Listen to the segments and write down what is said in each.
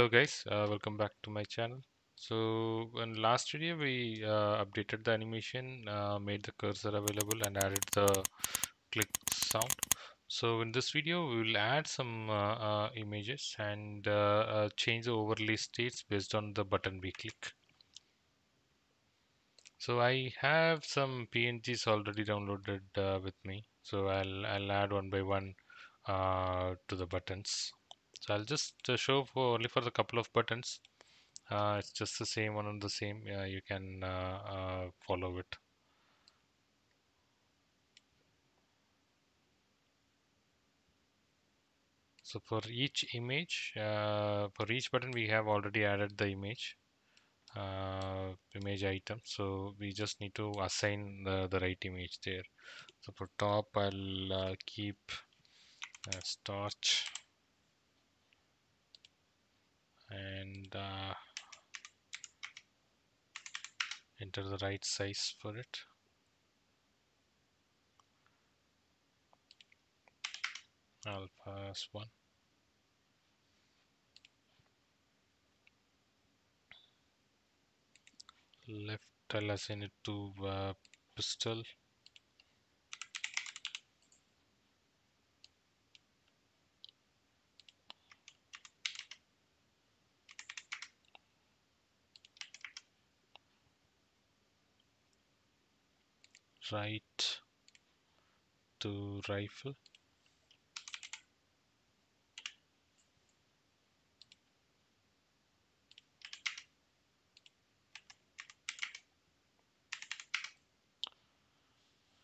Hello guys, welcome back to my channel. So in last video we updated the animation, made the cursor available and added the click sound. So in this video we will add some images and change the overlay states based on the button we click. So I have some PNGs already downloaded with me, so I'll add one by one to the buttons. So I'll just show only for the couple of buttons. It's just the same one and the same. You can follow it. So for each image, for each button, we have already added the image, image item. So we just need to assign the right image there. So for top, I'll keep starch. And enter the right size for it. I'll pass 1. Left, I'll assign it to pistol. Right to rifle,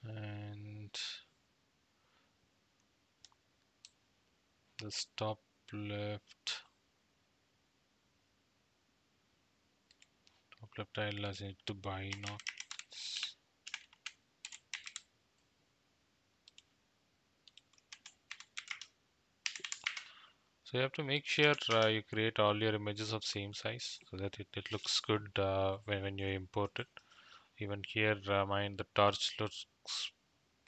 and the top left I'll assign it to binoc. So you have to make sure you create all your images of same size so that it looks good when you import it. Even here mine the torch looks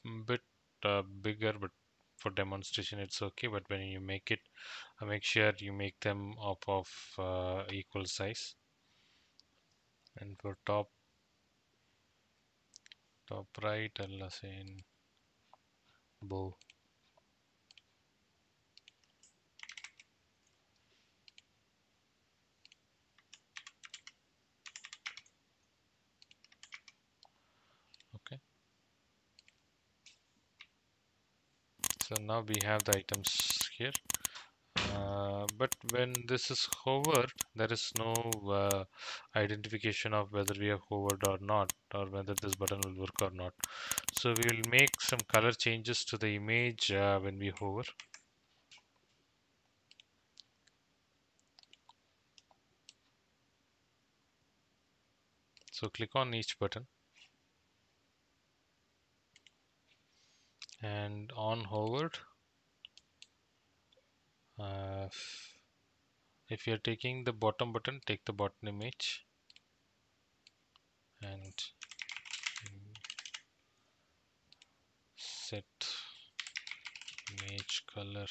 a bit bigger, but for demonstration it's okay. But when you make it, make sure you make them of equal size. And for top right, I'll assign bow. So now we have the items here, but when this is hovered, there is no identification of whether we have hovered or not, or whether this button will work or not. So we will make some color changes to the image when we hover. So click on each button. And on hovered, if you are taking the bottom button, take the bottom image and set image color.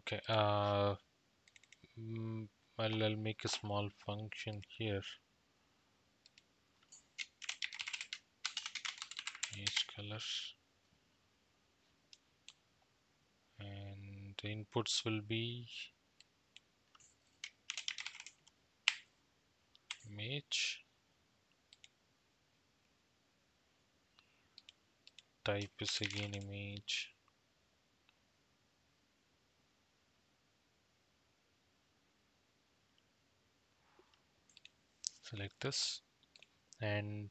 Okay, I'll make a small function here. Color and the inputs will be image, type is again image, select this, and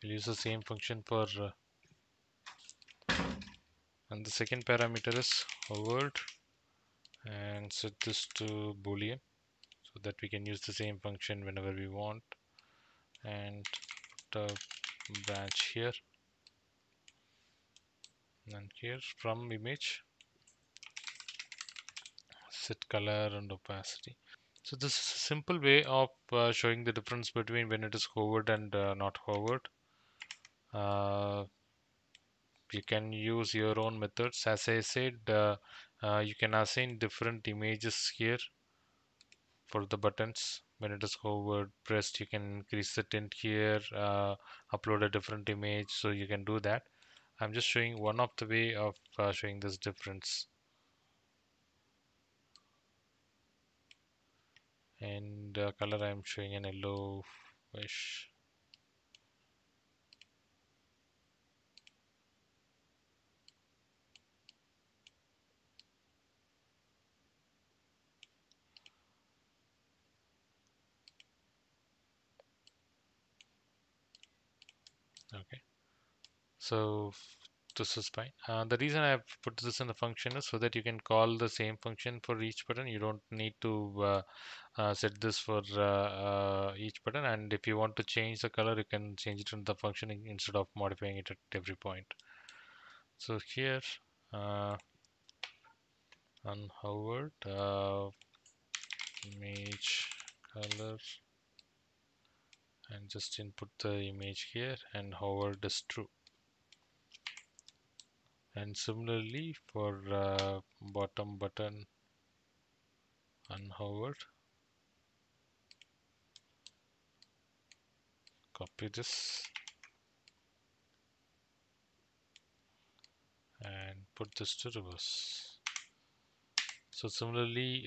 we'll use the same function for and the second parameter is hovered, and set this to boolean so that we can use the same function whenever we want, and put a batch here and here. From image, set color and opacity. So this is a simple way of showing the difference between when it is hovered and not hovered. You can use your own methods. As I said, You can assign different images here for the buttons. When it is hovered pressed, you can increase the tint here, upload a different image, so you can do that. I'm just showing one of the way of showing this difference. And color I'm showing an yellowish. Okay, so this is fine. The reason I've put this in the function is so that you can call the same function for each button. You don't need to set this for each button, and if you want to change the color, you can change it in the function instead of modifying it at every point. So here unhovered image color, and just input the image here, and hovered is true. And similarly for bottom button unhovered, copy this and put this to reverse. So similarly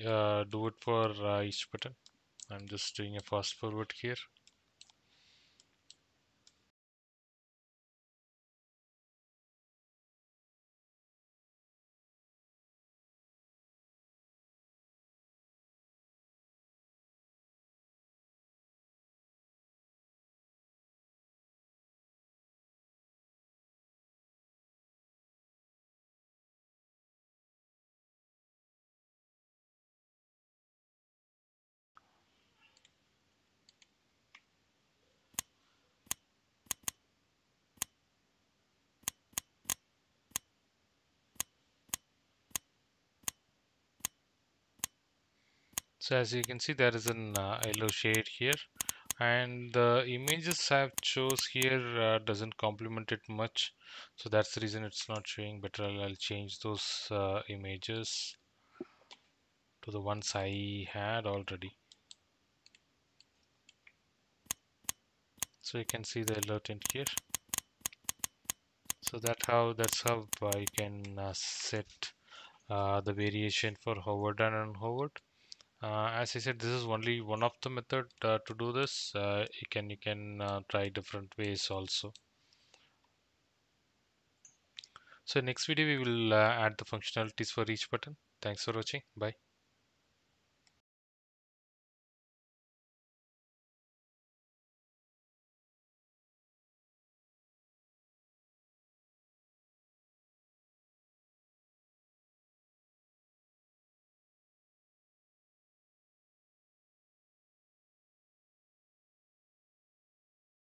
do it for each button. I'm just doing a fast forward here. So as you can see, there is an yellow shade here, and the images I've chose here doesn't complement it much, so that's the reason it's not showing better. I'll change those images to the ones I had already. So you can see the yellow tint here. So that's how you can set the variation for hovered and unhovered. As I said, this is only one of the method to do this. You can try different ways also. So next video we will add the functionalities for each button. Thanks for watching. Bye.